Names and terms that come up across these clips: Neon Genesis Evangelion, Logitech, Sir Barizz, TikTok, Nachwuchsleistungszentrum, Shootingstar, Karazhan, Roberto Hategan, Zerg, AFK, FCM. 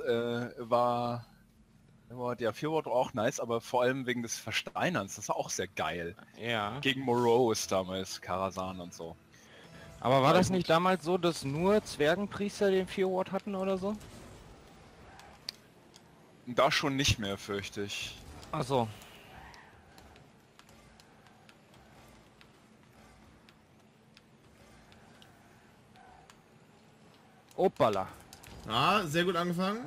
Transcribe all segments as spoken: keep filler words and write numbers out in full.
äh, war, war der Fjord auch nice, aber vor allem wegen des Versteinerns, das war auch sehr geil. Ja. Gegen Morose damals, Karazhan und so. Aber war das nicht damals so, dass nur Zwergenpriester den Fjord hatten oder so? Da schon nicht mehr, fürchte ich. Ach so. Opala. Ah, sehr gut angefangen.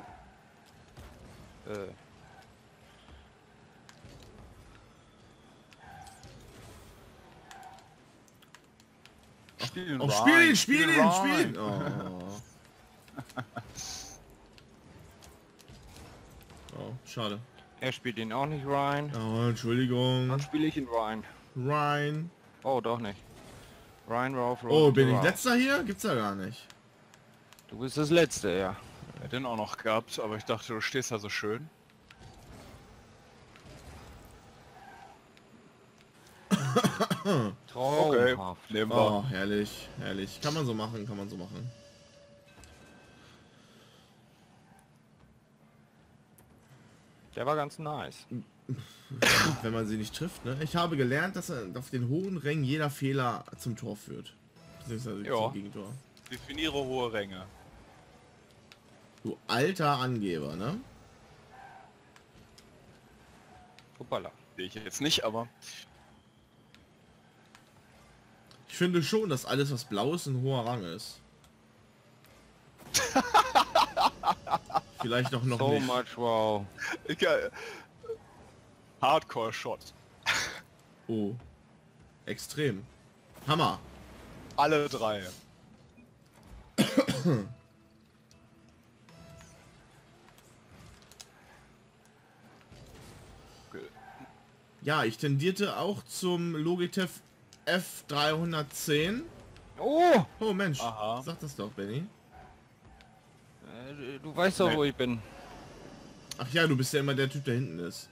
Äh. Spielen, oh, spielen, spielen, spielen! Oh. Oh, schade. Er spielt ihn auch nicht rein. Oh, Entschuldigung. Dann spiele ich ihn rein. Rein. Oh, doch nicht. Rein, rauf, rauf. Oh, bin ich letzter hier? Gibt's ja gar nicht. Du bist das letzte, ja. Hätte ihn auch noch gehabt, aber ich dachte, du stehst da so schön. Traumhaft. Okay. Oh, herrlich, herrlich. Kann man so machen, kann man so machen. Der war ganz nice. Wenn man sie nicht trifft, ne? Ich habe gelernt, dass auf den hohen Rängen jeder Fehler zum Tor führt. Beziehungsweise zum Gegentor. Definiere hohe Ränge. Du alter Angeber, ne? Hoppala. Sehe ich jetzt nicht, aber... Ich finde schon, dass alles, was blau ist, ein hoher Rang ist. Vielleicht auch noch so nicht. Much, wow. Hardcore-Shot. Oh. Extrem. Hammer. Alle drei. Ja, ich tendierte auch zum Logitech F dreihundertzehn. Oh! Oh Mensch, aha. Sag das doch, Benny. Äh, du weißt doch, nee, wo ich bin. Ach ja, du bist ja immer der Typ, der hinten ist.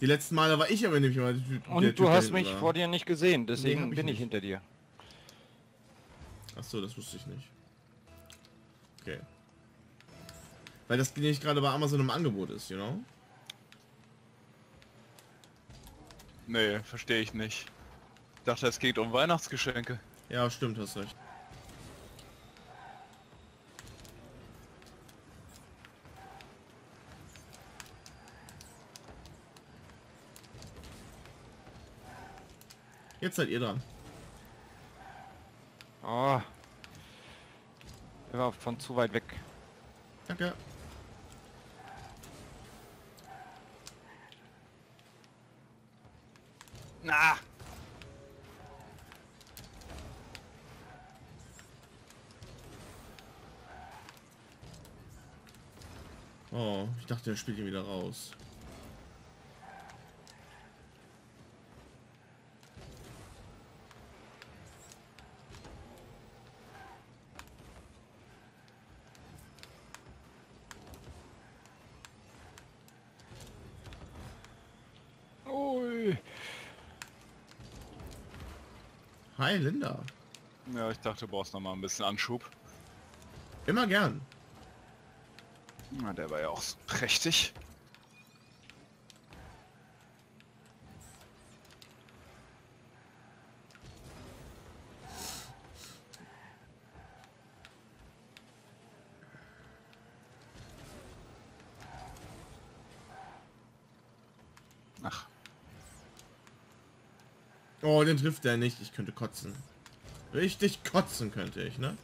Die letzten Male war ich aber nämlich immer der Typ, der Und typ, du hast mich war. vor dir nicht gesehen, deswegen nee, bin ich, ich hinter dir. Ach so, das wusste ich nicht. Okay. Weil das nicht gerade bei Amazon im Angebot ist, you know? Nee, verstehe ich nicht. Ich dachte, es geht um Weihnachtsgeschenke. Ja, stimmt, hast recht. Jetzt seid ihr dran. Oh. Der war von zu weit weg. Danke. Na. Oh, ich dachte, er spielt ihn wieder raus. Hi Linda. Ja, ich dachte, du brauchst noch mal ein bisschen Anschub. Immer gern. Na, der war ja auch prächtig. Ach. Oh, den trifft er nicht. Ich könnte kotzen. Richtig kotzen könnte ich, ne?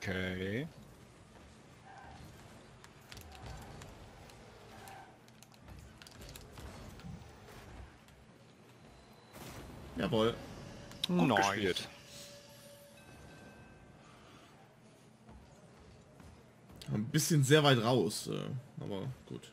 Okay. Jawohl. Gut nice gespielt. Ein bisschen sehr weit raus, aber gut.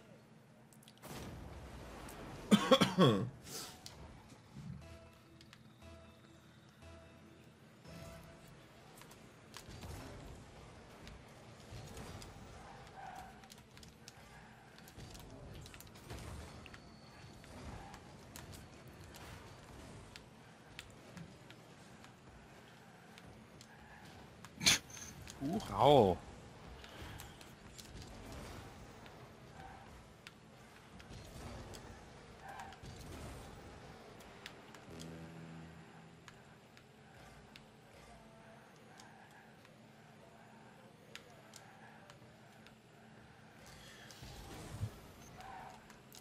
Buch. Au.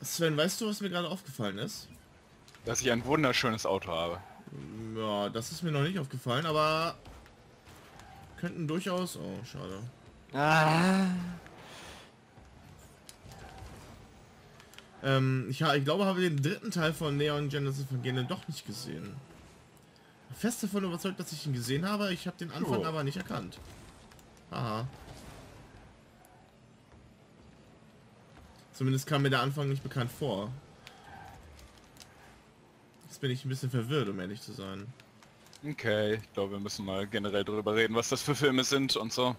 Sven, weißt du, was mir gerade aufgefallen ist? Dass ich ein wunderschönes Auto habe. Ja, das ist mir noch nicht aufgefallen, aber könnten durchaus... Oh, schade. Ah. Ähm, ich, ich glaube, habe den dritten Teil von Neon Genesis Evangelion doch nicht gesehen. Fest davon überzeugt, dass ich ihn gesehen habe, ich habe den Anfang oh. aber nicht erkannt. Aha. Zumindest kam mir der Anfang nicht bekannt vor. Jetzt bin ich ein bisschen verwirrt, um ehrlich zu sein. Okay, ich glaube, wir müssen mal generell darüber reden, was das für Filme sind und so.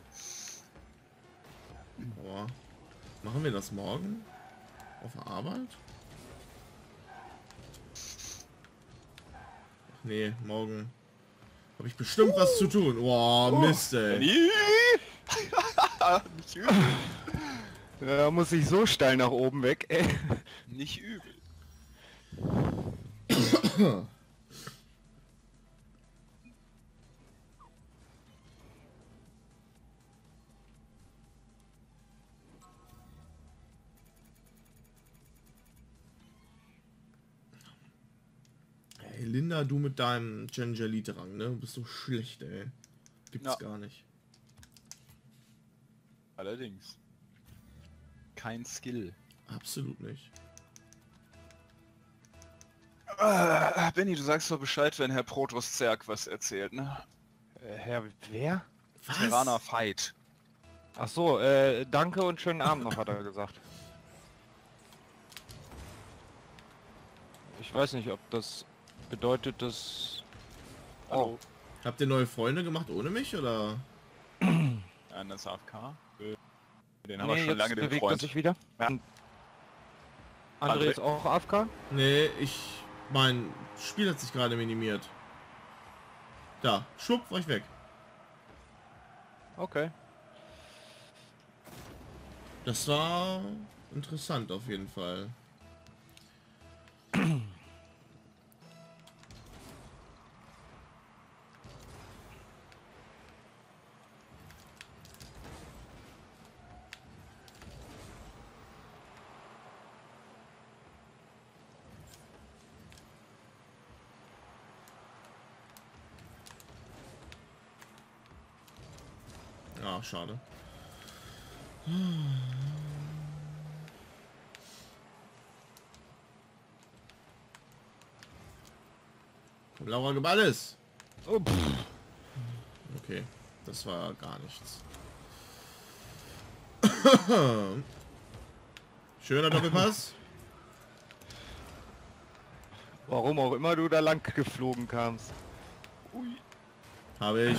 Boah. Machen wir das morgen? Auf der Arbeit? Ach nee, morgen. Habe ich bestimmt uh. was zu tun. Boah, uh. Mist, ey. Da muss ich so steil nach oben weg, ey. Nicht übel. Hey Linda, du mit deinem Gengeli-Drang, ne? Du bist so schlecht, ey. Gibt's ja gar nicht. Allerdings. Kein Skill. Absolut nicht. Äh, Benni, du sagst doch Bescheid, wenn Herr Protos Zerg was erzählt, ne? Äh, Herr wer? Terraner Veit. Ach so, äh, danke und schönen Abend noch, hat er gesagt. Ich weiß nicht, ob das bedeutet, dass... Oh. Habt ihr neue Freunde gemacht ohne mich, oder? Einer ist A F K. Den haben nee, wir schon lange den Freund. Sich wieder. Ja. André ist auch A F K? Nee, ich... Mein Spiel hat sich gerade minimiert. Da, schwupp, war ich weg. Okay. Das war interessant auf jeden Fall. Ah, schade. Komm, Laura, gib alles! Oh, okay, das war gar nichts. Schöner Doppelpass. Warum auch immer du da lang geflogen kamst. Ui. Habe ich.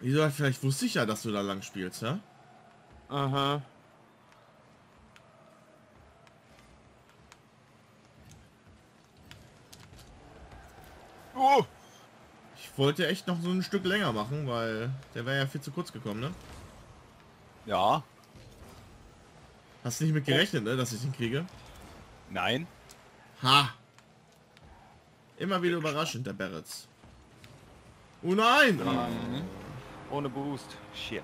Wieso? Vielleicht wusste ich ja, dass du da lang spielst, ja? Aha. Oh! Ich wollte echt noch so ein Stück länger machen, weil der wäre ja viel zu kurz gekommen, ne? Ja. Hast du nicht mit gerechnet, ne, dass ich ihn kriege? Nein. Ha! Immer wieder überraschend, der Barizz. Oh nein! Mhm. Ohne Boost. Shit.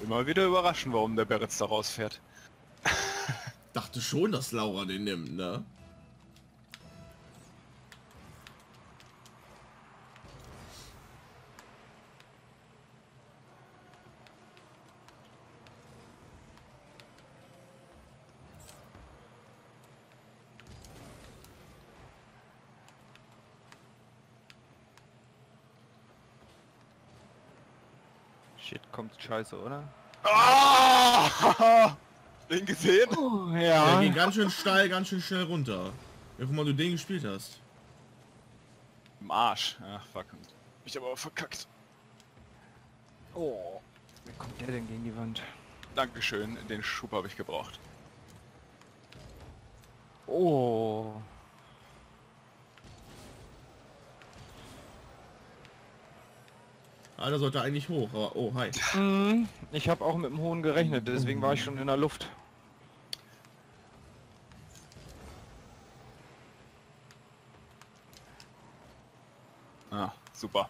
Immer wieder überraschen, warum der Barizz da rausfährt. Dachte schon, dass Laura den nimmt, ne? Shit, kommt scheiße, oder? Oh! Den gesehen? Oh, ja. Der ging ganz schön steil, ganz schön schnell runter. Ja, guck mal, du den gespielt hast. Im Arsch. Ach, fuck. Ich hab aber verkackt. Oh. Wie kommt der denn gegen die Wand? Dankeschön, den Schub habe ich gebraucht. Oh. Ah, der sollte eigentlich hoch, aber oh, hi. Mhm, ich habe auch mit dem Hohen gerechnet, deswegen war ich schon in der Luft. Ah, super.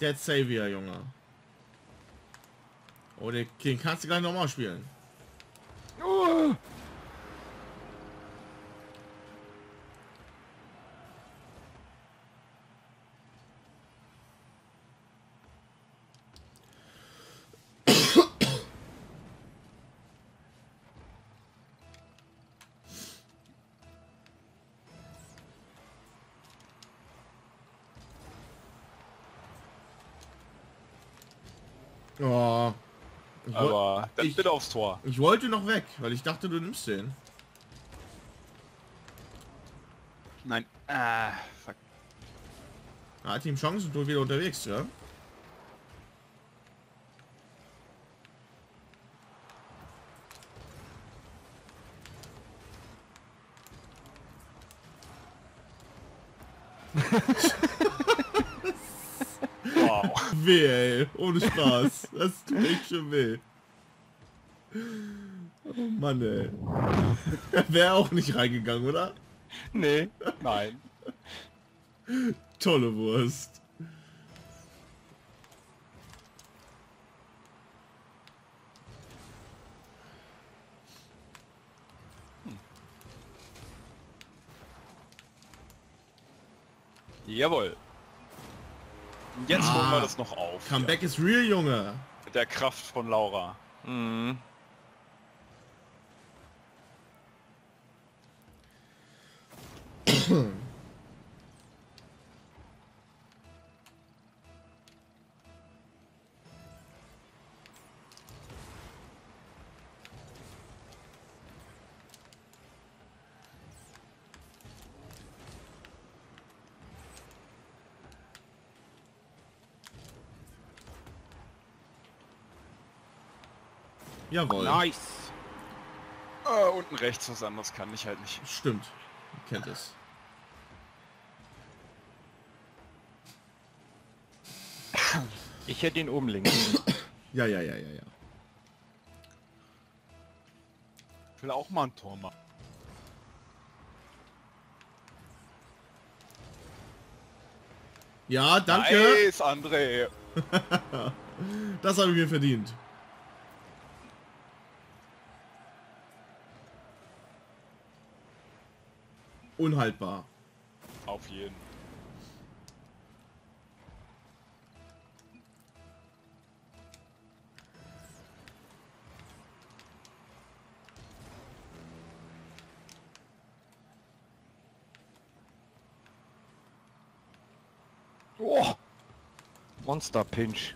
Der Xavier, Junge. Oh, den, den kannst du gleich nochmal spielen. Oh. Oh. Ich aber das ich, bitte aufs Tor. Ich wollte noch weg, weil ich dachte, du nimmst den. Nein. Ah, fuck. Ah, Team Chance und du wieder unterwegs, ja? Weh, ey. Ohne Spaß. Das tut echt schon weh. Oh Mann, ey. Wäre auch nicht reingegangen, oder? Nee. Nein. Tolle Wurst. Hm. Jawohl. Jetzt ah, holen wir das noch auf. Comeback is real, Junge. Mit der Kraft von Laura. Mhm. Jawohl. Nice. Oh, unten rechts, was anderes kann ich halt nicht. Stimmt. Ihr kennt es. Ich hätte ihn oben links. Ja, ja, ja, ja, ja. Ich will auch mal ein Tor machen. Ja, danke. Nice, André. Das habe ich mir verdient. Unhaltbar. Auf jeden. Oh. Monster Pinch.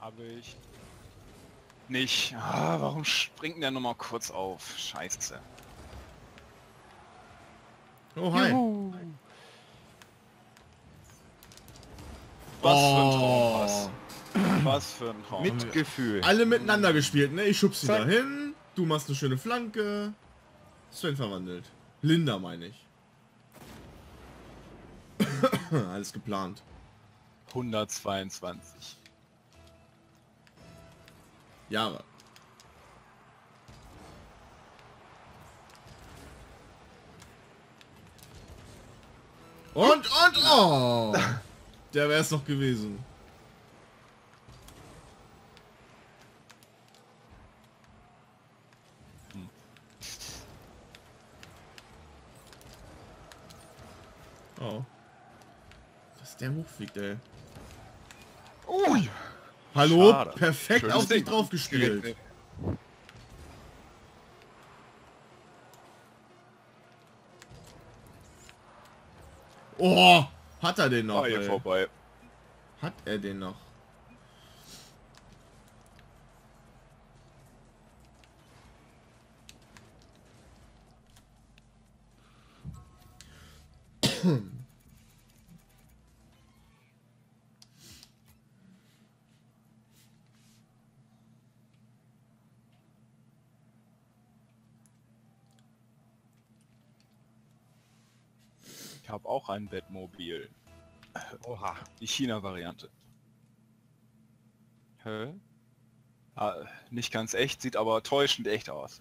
Habe ich nicht. Ah, warum springt der nochmal kurz auf? Scheiße. Oh, hi. Juhu. Was für ein Traum, was. Was für ein Traum. Mitgefühl. Alle miteinander gespielt, ne? Ich schub's sie dahin. Du machst eine schöne Flanke. Sven verwandelt. Linda, meine ich. Alles geplant. hundertzweiundzwanzig. Jahre. Und, und, oh! Der wäre es noch gewesen. Hm. Oh. Dass der hochfliegt, ey. Ui! Hallo? Schade. Perfekt. Schönes auf dich drauf gespielt. Oh, hat er den noch? Ah, hier vorbei. Hat er den noch? Ich habe auch ein Bettmobil. Oha. Die China-Variante. Hä? Ah, nicht ganz echt, sieht aber täuschend echt aus.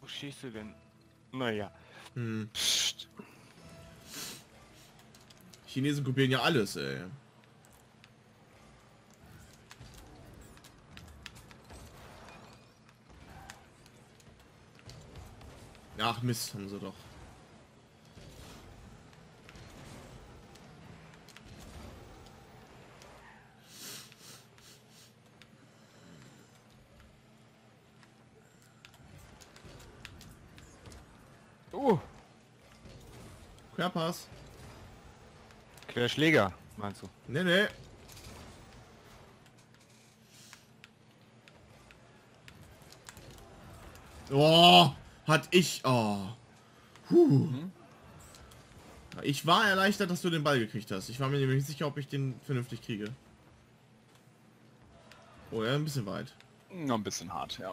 Wo schießt du denn? Naja. Hm. Psst. Chinesen kopieren ja alles, ey. Ach Mist, haben sie doch. Oh! Querpass. Querschläger, meinst du? Nee, nee. Oh! Hat ich... Oh. Puh. Ich war erleichtert, dass du den Ball gekriegt hast. Ich war mir nämlich nicht sicher, ob ich den vernünftig kriege. Oh ja, ein bisschen weit. Noch ein bisschen hart, ja.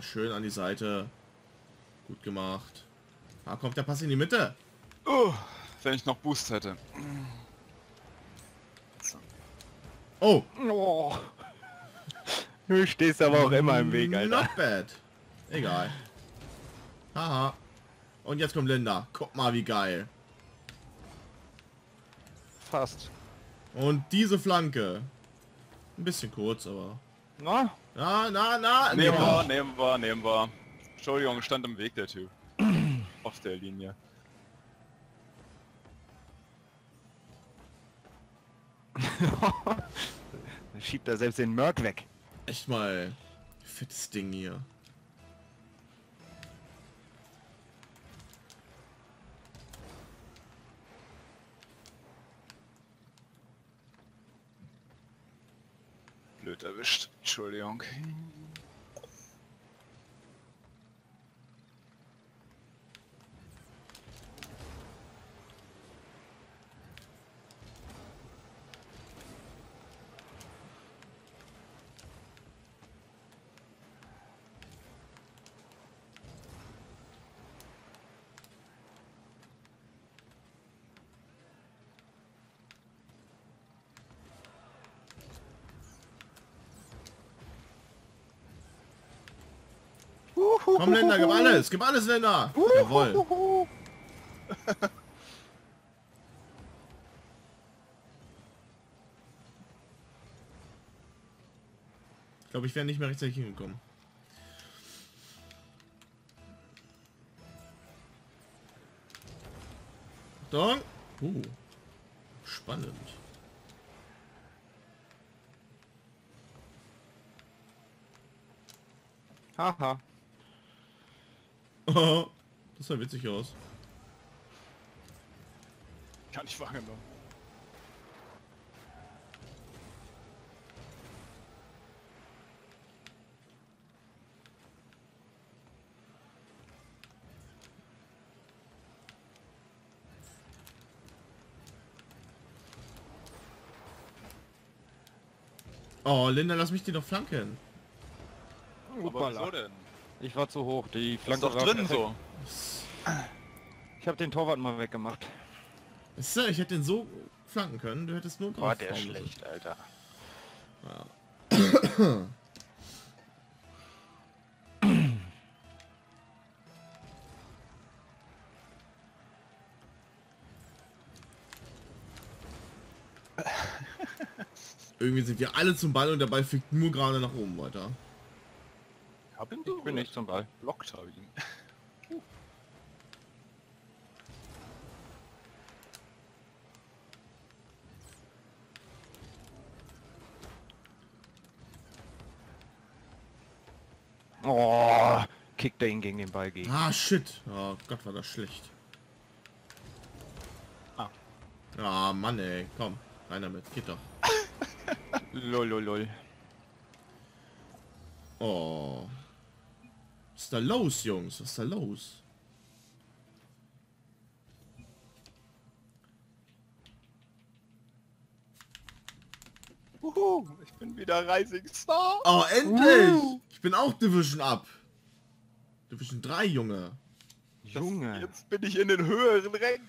Schön an die Seite. Gut gemacht. Da kommt der Pass in die Mitte. Oh, wenn ich noch Boost hätte. Oh. Oh. Du stehst aber auch immer im Weg, Alter. Not bad. Egal. Haha. Und jetzt kommt Linda. Guck mal, wie geil. Fast. Und diese Flanke. Ein bisschen kurz, aber... Na? Na, na, na! Nehmen wir, nehmen wir, nehmen wir. Entschuldigung, stand im Weg der Typ. Auf der Linie. Dann schiebt er selbst den Merc weg. Echt mal. Fettes Ding hier. Blöd erwischt. Entschuldigung. Komm, Länder, gib alles, gib alles, Länder! Jawohl! Ich glaube, ich wäre nicht mehr rechtzeitig hingekommen. Achtung! Uh, spannend. Haha. Oh, das sah witzig aus. Kann ich wahrgenommen. Oh, Linda, lass mich die doch flanken. Aber wieso denn? Ich war zu hoch, die Flanke ist doch drin so. Ich habe den Torwart mal weggemacht. Ich hätte den so flanken können, du hättest nur drauf. War der schlecht, Alter. Ja. Irgendwie sind wir alle zum Ball und der Ball fliegt nur gerade nach oben weiter. Hab ihn ich bin nicht zum Ball. Blockt habe ich ihn. Uh. Oh, kickt er ihn gegen den Ball gegen. Ah, shit. Oh Gott, war das schlecht. Ah, ah Mann, ey. Komm, rein damit. Geht doch. Lol, lol, lol. Oh. Was ist da los, Jungs? Was ist da los? Uhu, ich bin wieder Rising Star. Oh, endlich! Uh. Ich bin auch Division Up. Division drei, Junge. Junge. Jetzt bin ich in den höheren Rängen.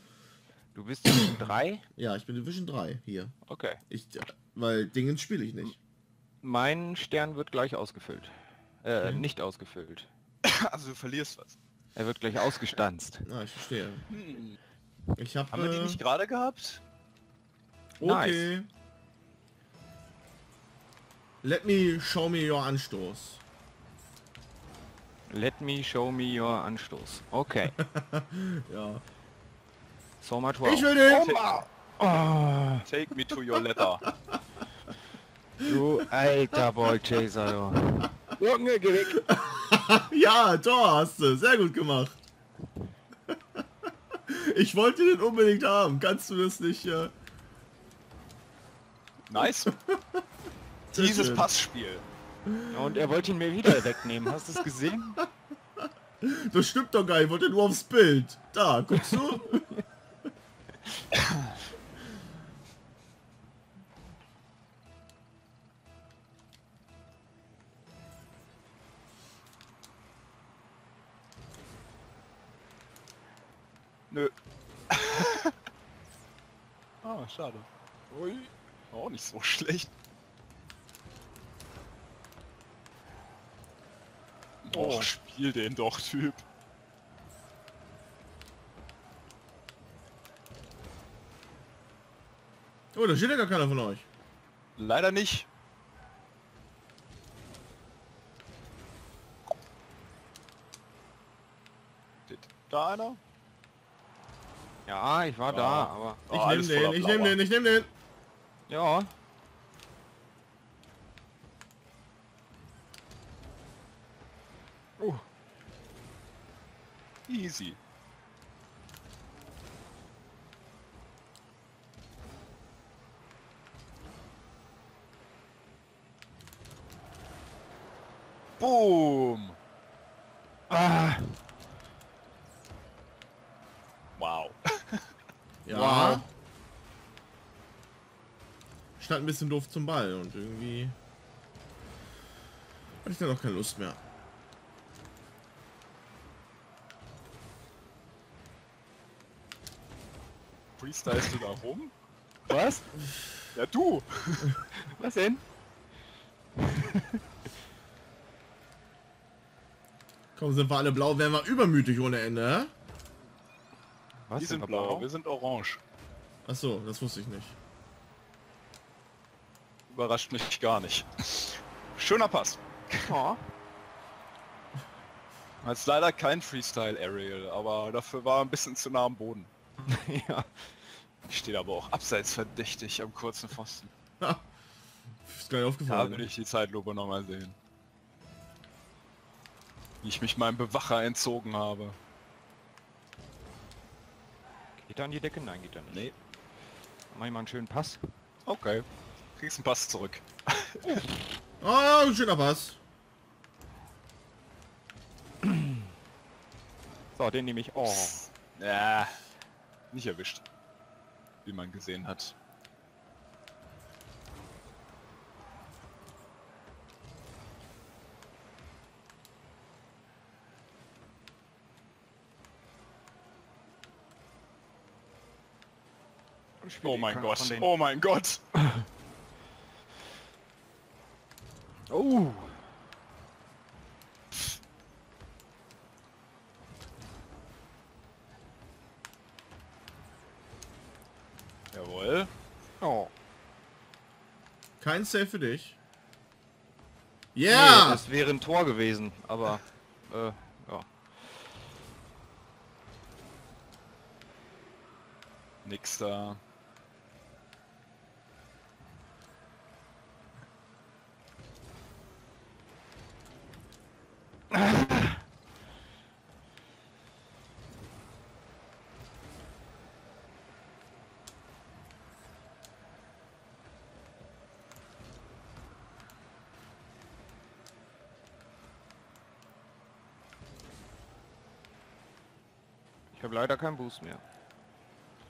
Du bist Division drei? Ja, ich bin Division drei hier. Okay. Ich, weil Dingens spiele ich nicht. Mein Stern wird gleich ausgefüllt. Äh, hm. nicht ausgefüllt. Also du verlierst was. Er wird gleich ausgestanzt. Na, ich verstehe. Hm. Ich hab, Haben äh... wir die nicht gerade gehabt? Okay. Nice. Let me show me your Anstoß. Let me show me your Anstoß. Okay. Ja. So much wow. Ich will den! Take, oh. take me to your letter. Du alter Ballchaser, du. Junge, geh weg. Ja, Tor hast du. Sehr gut gemacht. Ich wollte den unbedingt haben. Kannst du das nicht... Äh... Nice. Dieses schön. Passspiel. Und er wollte ihn mir wieder wegnehmen. Hast du es gesehen? Das stimmt doch gar nicht. Ich wollte nur aufs Bild. Da, guckst du? Nö. Ah, schade. Ui. Auch nicht so schlecht. Oh, spiel den doch, Typ. Oh, da steht ja gar keiner von euch. Leider nicht. Steht da einer? Ja, ich war ja. da, aber... Ich oh, nehm den, ich nehm den, ich nehm den! Ja. Oh. Easy. Boom. Ah. Wow. Ja. Wow. Ich stand ein bisschen doof zum Ball und irgendwie hatte ich da noch keine Lust mehr. Freestylst du da rum? Was? Ja, du! Was denn? Komm, sind wir alle blau, wären wir übermütig ohne Ende. Was? Die sind blau, wir sind orange. Ach so, das wusste ich nicht. Überrascht mich gar nicht. Schöner Pass. Oh. Jetzt leider kein Freestyle Aerial, aber dafür war ein bisschen zu nah am Boden. Ja. Steht aber auch abseits verdächtig am kurzen Pfosten. Ist gar nicht aufgefallen. Da will ich die Zeitlupe nochmal sehen. Wie ich mich meinem Bewacher entzogen habe. Geht er an die Decke? Nein, geht er nicht. Nee. Mach ich mal einen schönen Pass. Okay. Kriegst einen Pass zurück. Oh, ein schöner Pass. So, den nehme ich. Oh. Ja. Nicht erwischt. Wie man gesehen hat. Oh mein Gott. Oh mein Gott. Oh. Jawohl. Oh. Kein Save für dich. Ja! Yeah! Nee, das wäre ein Tor gewesen, aber äh, ja. Nix da. Ich habe leider keinen Boost mehr.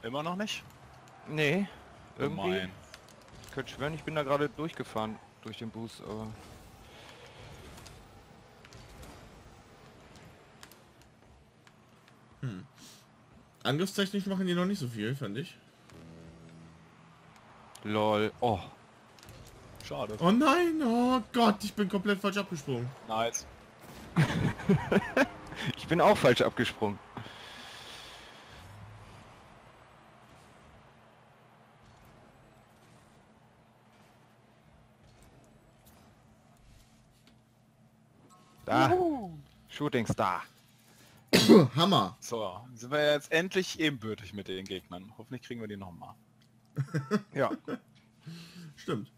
Immer noch nicht? Nee. Irgendwie. Nein. könnte schwören, ich bin da gerade durchgefahren durch den Boost, aber... Hm. Angriffstechnisch machen die noch nicht so viel, fand ich. Lol. Oh. Schade. Oh nein, oh Gott, ich bin komplett falsch abgesprungen. Nice. Ich bin auch falsch abgesprungen. Da. Juhu. Shooting Star. Hammer. So, sind wir jetzt endlich ebenbürtig mit den Gegnern. Hoffentlich kriegen wir die nochmal. Ja. Stimmt.